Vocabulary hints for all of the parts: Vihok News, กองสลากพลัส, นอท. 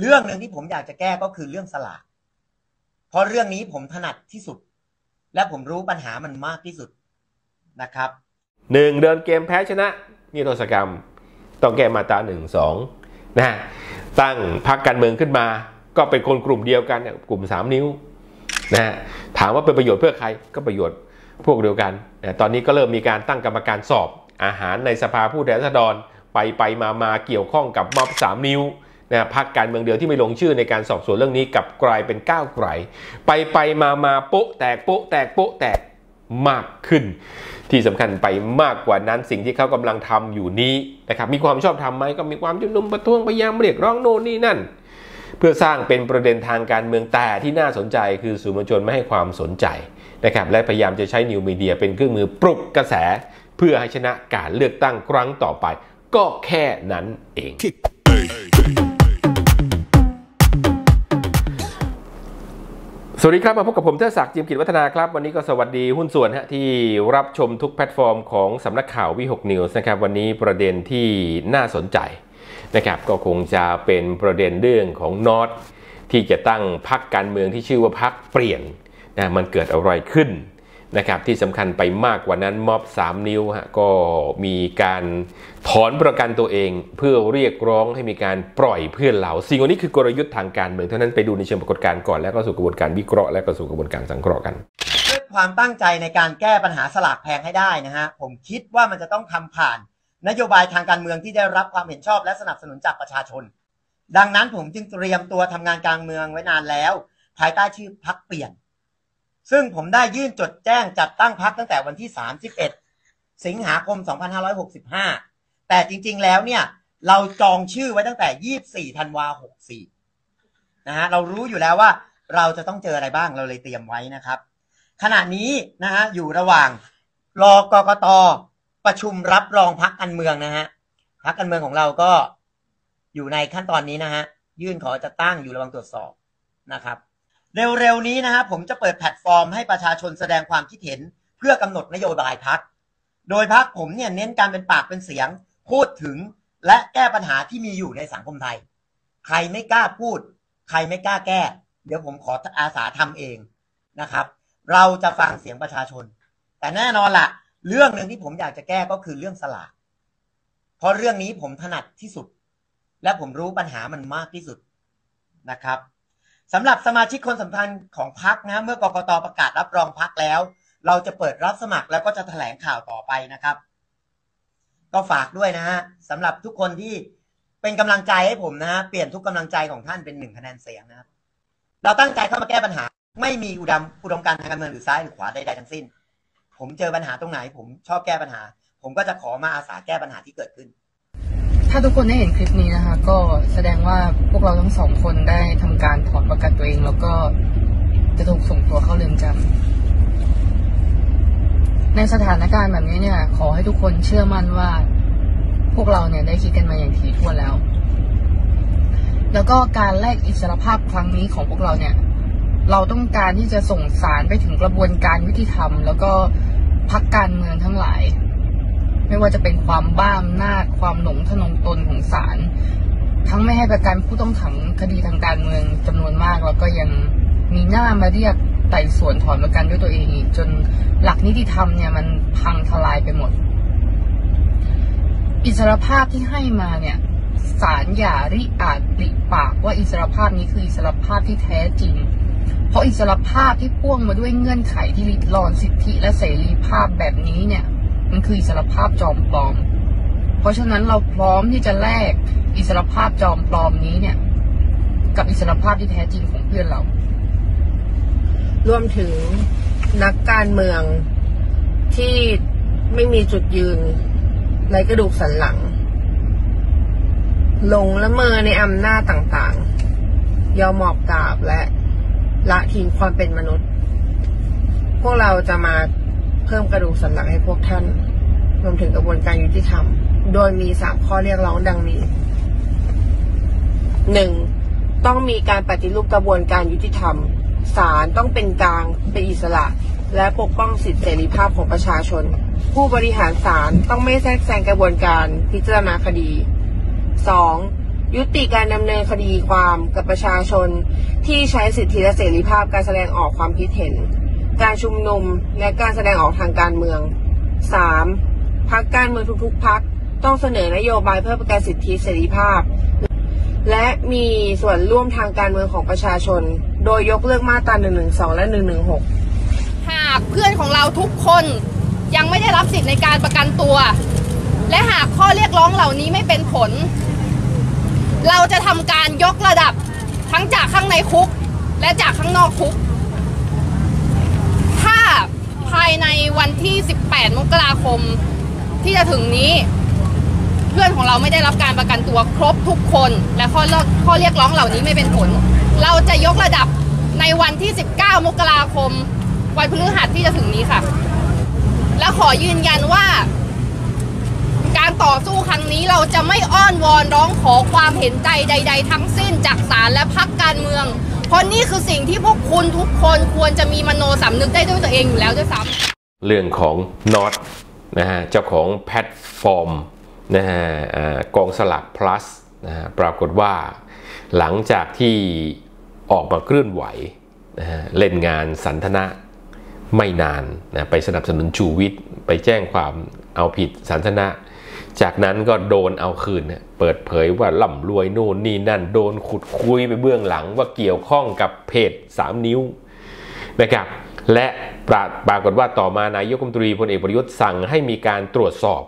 เรื่องหนึ่งที่ผมอยากจะแก้ก็คือเรื่องสลากเพราะเรื่องนี้ผมถนัดที่สุดและผมรู้ปัญหามันมากที่สุดนะครับ1เดินเกมแพ้ชนะนิรโทษกรรมต้องแก้มาตรา1-2นะตั้งพรรคการเมืองขึ้นมาก็เป็นคนกลุ่มเดียวกันกลุ่ม3นิ้วนะถามว่าเป็นประโยชน์เพื่อใครก็ประโยชน์พวกเดียวกันนะตอนนี้ก็เริ่มมีการตั้งกรรมการสอบอาหารในสภาผู้แทนราษฎรไปมาเกี่ยวข้องกับม็อบ3นิ้วนะพรรคการเมืองเดียวที่ไม่ลงชื่อในการสอบสวนเรื่องนี้กับกลายเป็นก้าวไกลไปมาโป๊ะแตกโป๊ะแตกโป๊ะแตกมากขึ้นที่สำคัญไปมากกว่านั้นสิ่งที่เขากำลังทำอยู่นี้นะครับมีความชอบธรรมไหมก็มีความชุมนุมประท้วงพยายามเรียกร้องโน่นนี่นั่นเพื่อสร้างเป็นประเด็นทางการเมืองแต่ที่น่าสนใจคือสื่อมวลชนไม่ให้ความสนใจนะครับและพยายามจะใช้นิวมีเดียเป็นเครื่องมือปลุกกระแสเพื่อให้ชนะการเลือกตั้งครั้งต่อไปก็แค่นั้นเองสวัสดีครับมาพบกับผมเทิดศักดิ์จิมกิจวัฒนาครับวันนี้ก็สวัสดีหุ้นส่วนฮะที่รับชมทุกแพลตฟอร์มของสำนักข่าววิหกนิวส์นะครับวันนี้ประเด็นที่น่าสนใจนะครับก็คงจะเป็นประเด็นเรื่องของน็อตที่จะตั้งพรรคการเมืองที่ชื่อว่าพรรคเปลี่ยนนะมันเกิดอะไรขึ้นนะครับที่สำคัญไปมากกว่านั้นม็อบ3นิ้วฮะก็มีการถอนประกันตัวเองเพื่อเรียกร้องให้มีการปล่อยเพื่อนเหล่าสิ่งนี้คือกลยุทธ์ทางการเมืองเท่านั้นไปดูในเชิงปรากฏการณ์ก่อนแล้วก็สู่กระบวนการวิเคราะห์และก็สู่กระบวนการสังเคราะห์กันด้วยความตั้งใจในการแก้ปัญหาสลากแพงให้ได้นะฮะผมคิดว่ามันจะต้องทำผ่านนโยบายทางการเมืองที่ได้รับความเห็นชอบและสนับสนุนจากประชาชนดังนั้นผมจึงเตรียมตัวทำงานการเมืองไว้นานแล้วภายใต้ชื่อพรรคเปลี่ยนซึ่งผมได้ยื่นจดแจ้งจัดตั้งพรรคตั้งแต่วันที่31สิงหาคม2565แต่จริงๆแล้วเนี่ยเราจองชื่อไว้ตั้งแต่24ธันวาคม64นะฮะเรารู้อยู่แล้วว่าเราจะต้องเจออะไรบ้างเราเลยเตรียมไว้นะครับขณะนี้นะฮะอยู่ระหว่างรอกกต.ประชุมรับรองพรรคการเมืองนะฮะพรรคการเมืองของเราก็อยู่ในขั้นตอนนี้นะฮะยื่นขอจัดตั้งอยู่ระหว่างตรวจสอบนะครับเร็วๆนี้นะครับผมจะเปิดแพลตฟอร์มให้ประชาชนแสดงความคิดเห็นเพื่อกำหนดนโยบายพรรคโดยพรรคผมเนี่ยเน้นการเป็นปากเป็นเสียงพูดถึงและแก้ปัญหาที่มีอยู่ในสังคมไทยใครไม่กล้าพูดใครไม่กล้าแก้เดี๋ยวผมขออาสาทำเองนะครับเราจะฟังเสียงประชาชนแต่แน่นอนล่ะเรื่องหนึ่งที่ผมอยากจะแก้ก็คือเรื่องสลากเพราะเรื่องนี้ผมถนัดที่สุดและผมรู้ปัญหามันมากที่สุดนะครับสำหรับสมาชิกคนสำคัญของพรรคนะเมื่อกกต.ประกาศรับรองพรรคแล้วเราจะเปิดรับสมัครแล้วก็จะแถลงข่าวต่อไปนะครับก็ฝากด้วยนะฮะสำหรับทุกคนที่เป็นกำลังใจให้ผมนะฮะเปลี่ยนทุกกำลังใจของท่านเป็น1คะแนนเสียงนะครับเราตั้งใจเข้ามาแก้ปัญหาไม่มีอุดมการทางการเมืองหรือซ้ายหรือขวาใดๆทั้งสิ้นผมเจอปัญหาตรงไหนผมชอบแก้ปัญหาผมก็จะขอมาอาสาแก้ปัญหาที่เกิดขึ้นถ้าทุกคนได้เห็นคลิปนี้นะคะก็แสดงว่าพวกเราทั้งสองคนได้ทำการถอนประกันตัวเองแล้วก็จะถูกส่งตัวเข้าเรือนจำในสถานการณ์แบบนี้เนี่ยขอให้ทุกคนเชื่อมั่นว่าพวกเราเนี่ยได้คิดกันมาอย่างถี่ถ้วนแล้วก็การแลกอิสรภาพครั้งนี้ของพวกเราเนี่ยเราต้องการที่จะส่งสารไปถึงกระบวนการยุติธรรมแล้วก็พรรคการเมืองทั้งหลายไม่ว่าจะเป็นความบ้าอำนาจความหลงทนงตนของศาลทั้งไม่ให้ประกันผู้ต้องขังคดีทางการเมืองจำนวนมากแล้วก็ยังมีหน้ามาเรียกไต่สวนถอนประกันด้วยตัวเองจนหลักนิติธรรมเนี่ยมันพังทลายไปหมดอิสรภาพที่ให้มาเนี่ยศาลอย่าริอาจติปากว่าอิสรภาพนี้คืออิสรภาพที่แท้จริงเพราะอิสรภาพที่พ่วงมาด้วยเงื่อนไขที่ริดรอนสิทธิและเสรีภาพแบบนี้เนี่ยมันคืออิสรภาพจอมปลอมเพราะฉะนั้นเราพร้อมที่จะแลกอิสรภาพจอมปลอมนี้เนี่ยกับอิสรภาพที่แท้จริงของเพื่อนเรารวมถึงนักการเมืองที่ไม่มีจุดยืนไร้กระดูกสันหลังหลงละเมอในอำนาจต่างๆยอมหมอบกราบและละทิ้งความเป็นมนุษย์พวกเราจะมาเพิ่มกระดูกสันหลังให้พวกท่านรวมถึงกระบวนการยุติธรรมโดยมี3ข้อเรียกร้องดังนี้ 1. ต้องมีการปฏิรูปกระบวนการยุติธรรมศาลต้องเป็นกลางเป็นอิสระและปกป้องสิทธิเสรีภาพของประชาชนผู้บริหารศาลต้องไม่แทรกแซงกระบวนการพิจารณาคดี 2. ยุติการดำเนินคดีความกับประชาชนที่ใช้สิทธิและเสรีภาพการแสดงออกความคิดเห็นการชุมนุมและการแสดงออกทางการเมือง 3. พรรคการเมืองทุกๆพรรคต้องเสนอนโยบายเพื่อประกันสิทธิเสรีภาพและมีส่วนร่วมทางการเมืองของประชาชนโดยยกเลิกมาตรา 112 และ 116 หากเพื่อนของเราทุกคนยังไม่ได้รับสิทธิในการประกันตัวและหากข้อเรียกร้องเหล่านี้ไม่เป็นผลเราจะทำการยกระดับทั้งจากข้างในคุกและจากข้างนอกคุกถ้าภายในวันที่18 มกราคมที่จะถึงนี้เพื่อนของเราไม่ได้รับการประกันตัวครบทุกคนและข้อเรียกร้องเหล่านี้ไม่เป็นผลเราจะยกระดับในวันที่19 มกราคมวันพฤหัสที่จะถึงนี้ค่ะและขอยืนยันว่าการต่อสู้ครั้งนี้เราจะไม่อ้อนวอนร้องขอความเห็นใจใดๆทั้งสิ้นจากศาลและพรรคการเมืองเพราะนี่คือสิ่งที่พวกคุณทุกคนควรจะมีมโนสำนึกได้ด้วยตัวเองอยู่แล้วด้วยซ้ำเรื่องของน็อตนะฮะเจ้าของแพลตฟอร์มนะฮะกองสลาก plus นะฮะปรากฏว่าหลังจากที่ออกมาเคลื่อนไหวนะฮะเล่นงานสันทนะไม่นานนะไปสนับสนุนชูวิทย์ไปแจ้งความเอาผิดสันทนะจากนั้นก็โดนเอาคืนนะเปิดเผยว่าล่ำรวยโน่นนี่นั่นโดนขุดคุยไปเบื้องหลังว่าเกี่ยวข้องกับเพจ3นิ้วนะครับและปรากฏว่าต่อมานายกรัฐมนตรีพลเอกประยุทธ์สั่งให้มีการตรวจสอบ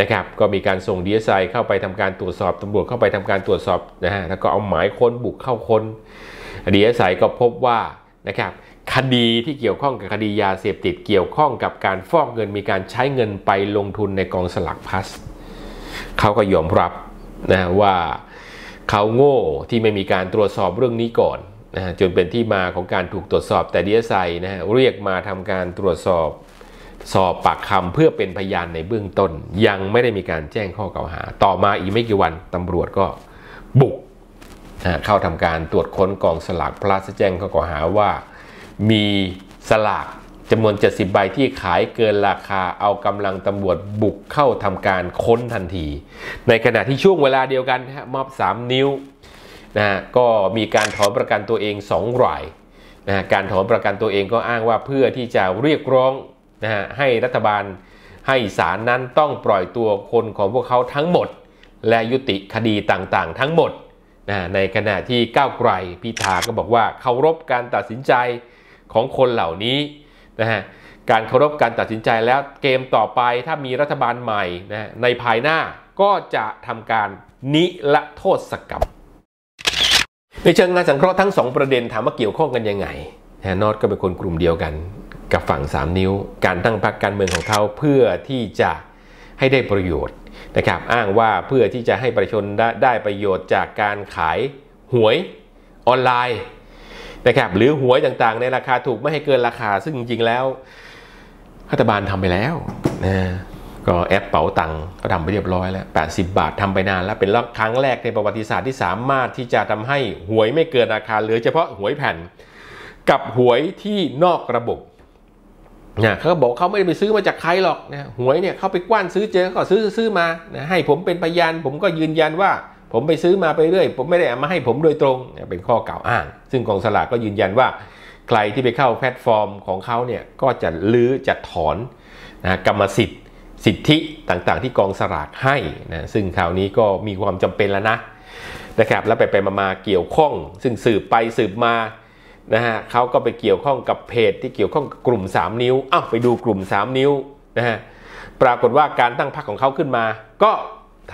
นะครับก็มีการส่งDSIเข้าไปทำการตรวจสอบตำรวจเข้าไปทำการตรวจสอบนะฮะแล้วก็เอาหมายค้นบุกเข้าค้นDSIก็พบว่านะครับคดีที่เกี่ยวข้องกับคดียาเสพติดเกี่ยวข้องกับการฟอกเงินมีการใช้เงินไปลงทุนในกองสลากพลัสเขาก็ยอมรับนะว่าเขาโง่ที่ไม่มีการตรวจสอบเรื่องนี้ก่อนนะจนเป็นที่มาของการถูกตรวจสอบแต่DSIนะฮะเรียกมาทำการตรวจสอบปากคำเพื่อเป็นพยานในเบื้องต้นยังไม่ได้มีการแจ้งข้อกล่าวหาต่อมาอีกไม่กี่วันตำรวจก็บุกเข้าทำการตรวจค้นกองสลากพลัสแจ้งข้อกล่าวหาว่ามีสลากจำนวน70ใบที่ขายเกินราคาเอากำลังตำรวจบุกเข้าทำการค้นทันทีในขณะที่ช่วงเวลาเดียวกันม็อบ3นิ้วนะก็มีการถอนประกันตัวเอง2รายนะการถอนประกันตัวเองก็อ้างว่าเพื่อที่จะเรียกร้องนะฮะให้รัฐบาลให้ศาลนั้นต้องปล่อยตัวคนของพวกเขาทั้งหมดและยุติคดีต่างๆทั้งหมดนะในขณะที่ก้าวไกลพิธาก็บอกว่าเคารพการตัดสินใจของคนเหล่านี้นะฮะการเคารพการตัดสินใจแล้วเกมต่อไปถ้ามีรัฐบาลใหม่นะในภายหน้าก็จะทำการนิรโทษกรรมในเชิงงานสังเคราะห์ทั้ง2ประเด็นถามว่าเกี่ยวข้องกันยังไงนะนอตก็เป็นคนกลุ่มเดียวกันกับฝั่ง3นิ้วการตั้งพรรคการเมืองของเขาเพื่อที่จะให้ได้ประโยชน์นะครับอ้างว่าเพื่อที่จะให้ประชาชนได้ประโยชน์จากการขายหวยออนไลน์นะครับหรือหวยต่างๆในราคาถูกไม่ให้เกินราคาซึ่งจริงๆแล้วรัฐบาลทำไปแล้วนะก็แอปเป๋าตังค์ก็ทำไปเรียบร้อยแล้ว80 บาททำไปนานแล้วเป็นครั้งแรกในประวัติศาสตร์ที่สามารถที่จะทำให้หวยไม่เกินราคาเหลือเฉพาะหวยแผ่นกับหวยที่นอกระบบนะเขาบอกเขาไม่ได้ไปซื้อมาจากใครหรอกนะหวยเนี่ยเขาไปกว้านซื้อเจอก็ซื้อมานะให้ผมเป็นพยานผมก็ยืนยันว่าผมไปซื้อมาไปเรื่อยผมไม่ได้เอามาให้ผมโดยตรงนะเป็นข้อกล่าวอ้างซึ่งกองสลากก็ยืนยันว่าใครที่ไปเข้าแพลตฟอร์มของเขาเนี่ยก็จะลื้อจะถอนนะกรรมสิทธิ์สิทธิต่างๆที่กองสลากให้นะซึ่งคราวนี้ก็มีความจำเป็นแล้วนะครับแล้วไปมาเกี่ยวข้องซึ่งสืบไปสืบมานะฮะเขาก็ไปเกี่ยวข้องกับเพจที่เกี่ยวข้องกับกลุ่ม3นิ้วอ้าวไปดูกลุ่ม3นิ้วนะฮะปรากฏว่าการตั้งพรรคของเขาขึ้นมาก็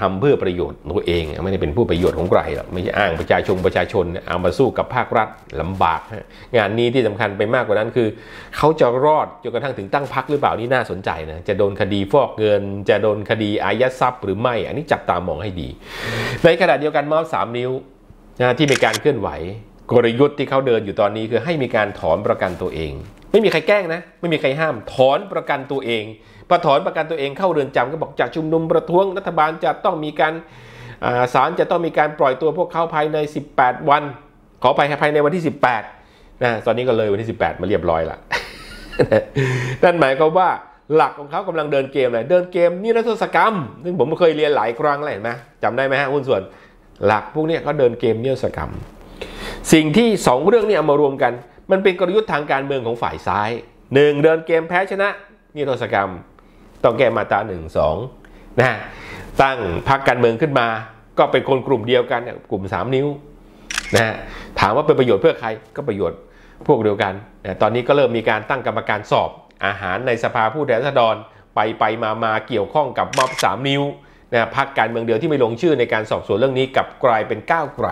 ทำเพื่อประโยชน์ตัวเองไม่ได้เป็นผู้ประโยชน์ของใครหรอกไม่ใช่อ้างประชาชนเอามาสู้กับภาครัฐลำบากงานนี้ที่สำคัญไปมากกว่านั้นคือเขาจะรอดจนกระทั่งถึงตั้งพรรคหรือเปล่านี่น่าสนใจนะจะโดนคดีฟอกเงินจะโดนคดีอายัดทรัพย์หรือไม่อันนี้จับตามองให้ดีในขณะเดียวกันม็อบ3นิ้วนะที่มีการเคลื่อนไหวกลยุทธ์ที่เขาเดินอยู่ตอนนี้คือให้มีการถอนประกันตัวเองไม่มีใครแกล้งนะไม่มีใครห้ามถอนประกันตัวเองพอถอนประกันตัวเองเข้าเรือนจำก็บอกจากชุมนุมประท้วงรัฐบาลจะต้องมีการศาลจะต้องมีการปล่อยตัวพวกเขาภายใน18วันขอไปภายในวันที่18นะตอนนี้ก็เลยวันที่18มาเรียบร้อยละ นั่นหมายความว่าหลักของเขากำลังเดินเกมเลยเดินเกมนิรโทษกรรมซึ่งผมเคยเรียนหลายครั้งเลยเห็นไหมจำได้ไหมฮะหุ้นส่วน หลักพวกนี้ก็เดินเกมเนียสกรรมสิ่งที่2เรื่องนี้เอามารวมกันมันเป็นกลยุทธ์ทางการเมืองของฝ่ายซ้าย1เดินเกมแพ้ชนะเนียสกรรมต้องแก้มาตรา1-2นะตั้งพรรคการเมืองขึ้นมาก็เป็นคนกลุ่มเดียวกันกลุ่ม3นิ้วนะถามว่าเป็นประโยชน์เพื่อใครก็ประโยชน์พวกเดียวกันนะตอนนี้ก็เริ่มมีการตั้งกรรมการสอบอาหารในสภาผู้แทนราษฎรไปมาเกี่ยวข้องกับม็อบ3นิ้วนะพรรคการเมืองเดียวที่ไม่ลงชื่อในการสอบสวนเรื่องนี้กับกลายเป็นก้าวไกล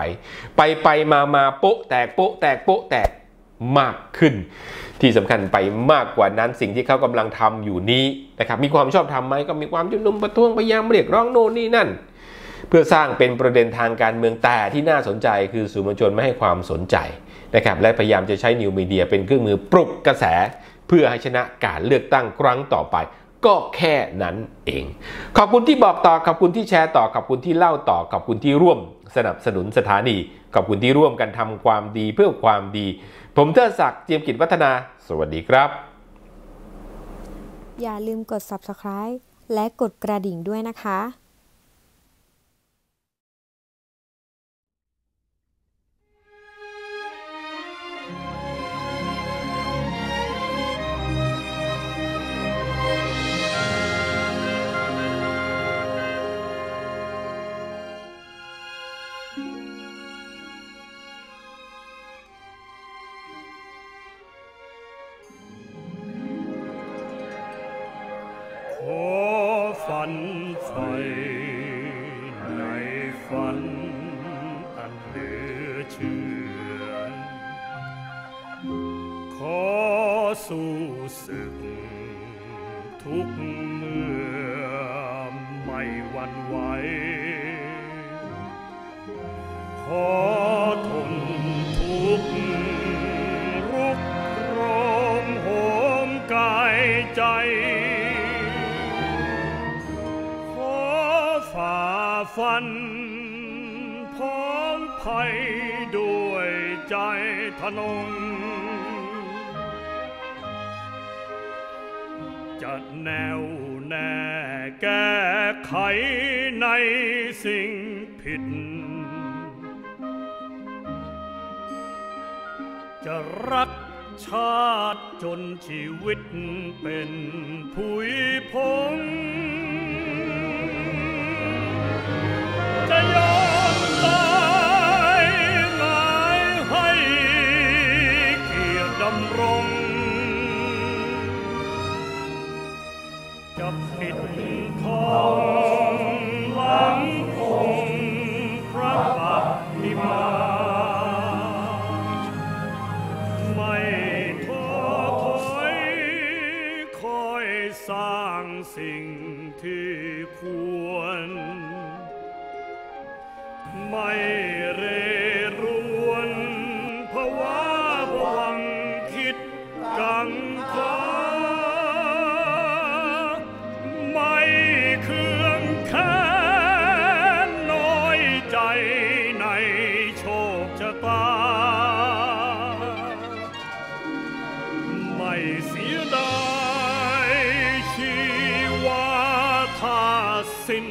ไปมาโป๊ะแตกโป๊ะแตกโป๊ะแตกมากขึ้นที่สำคัญไปมากกว่านั้นสิ่งที่เขากำลังทำอยู่นี้นะครับมีความชอบธรรมไหมก็มีความชุมนุมประท้วงพยายามเรียกร้องโน่นนี่นั่นเพื่อสร้างเป็นประเด็นทางการเมืองแต่ที่น่าสนใจคือสื่อมวลชนไม่ให้ความสนใจนะครับและพยายามจะใช้นิวมีเดียเป็นเครื่องมือปลุกกระแสเพื่อให้ชนะการเลือกตั้งครั้งต่อไปก็แค่นั้นเองขอบคุณที่บอกต่อขอบคุณที่แชร์ต่อขอบคุณที่เล่าต่อขอบคุณที่ร่วมสนับสนุนสถานีขอบคุณที่ร่วมกันทำความดีเพื่อความดีผมเทิดศักดิ์เจียมกิจวัฒนาสวัสดีครับอย่าลืมกด Subscribe และกดกระดิ่งด้วยนะคะฝันไฟในฝันอันเหลือเชื่อขอสู้ศึกทุกเมื่อไม่หวั่นไหวขอทนทุกรุกรมโหมกายใจฝันพ้องภัยด้วยใจทนงจะแน่วแน่แก้ไขในสิ่งผิดจะรักชาติจนชีวิตเป็นผุยผงจะยอมตายหมายให้เกียรติดำรงจะปิดทองหลังองค์พระปฏิมาไม่ท้อถอยคอยสร้างสิ่งที่ควรไม่เรรวนภาวะหวังคิดกังขาไม่เครื่องแค้นน้อยใจในโชคชะตาไม่เสียดายชีวาทาสิ้น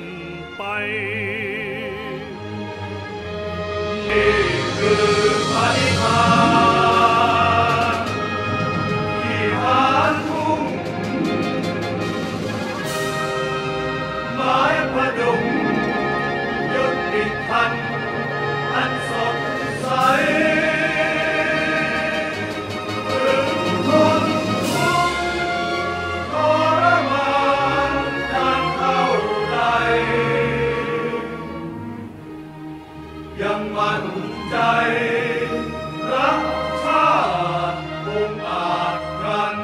ไปปฏิภาณที่ผ่านทุ่งไม้ประดุงยุติพันธ์อันสดใสรักชาติองค์อาจกัน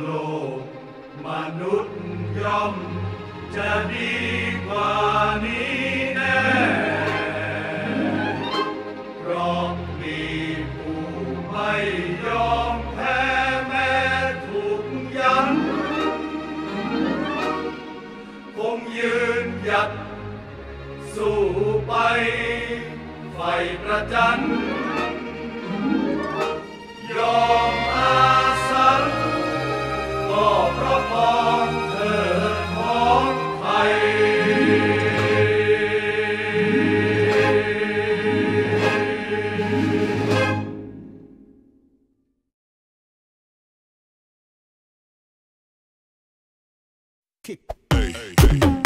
โลกมนุษย์ย่อมจะดีกว่านี้แน่เพราะมีผู้ไม่ยอมแพ้แม้ถูกยันคงยืนหยัดสู้ไปไฟประจันยอมอาสันก็เพราะมองเธอของไทย Kick.